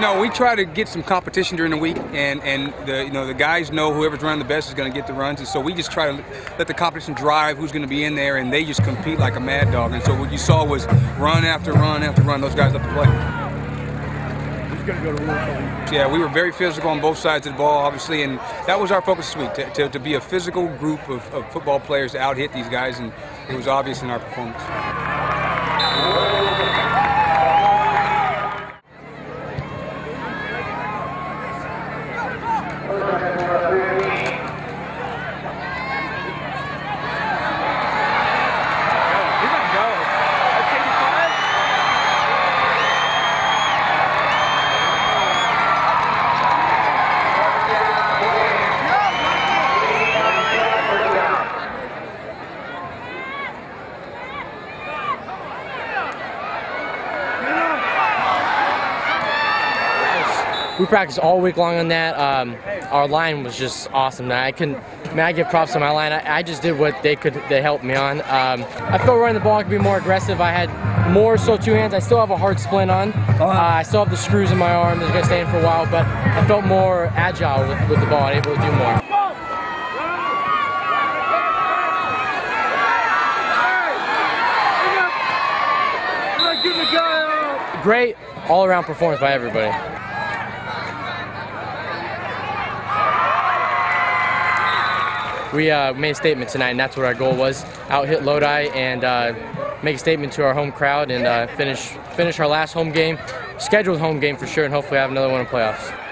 No, we try to get some competition during the week, and the the guys know whoever's running the best is going to get the runs, and so we just try to let the competition drive who's going to be in there, and they just compete like a mad dog. And so what you saw was run after run after run. Those guys love to play. Yeah, we were very physical on both sides of the ball, obviously, and that was our focus this week, to be a physical group of football players to out-hit these guys, and it was obvious in our performance. We practiced all week long on that. Our line was just awesome. I give props to my line. I just did what they could. They helped me on. I feel running the ball I could be more aggressive. I had more so two hands. I still have a hard splint on. I still have the screws in my arm. They're gonna stay in for a while, but I felt more agile with the ball and able to do more. Great all-around performance by everybody. We made a statement tonight, and that's what our goal was: out-hit Lodi and make a statement to our home crowd, and finish our last home game, scheduled home game for sure, and hopefully have another one in playoffs.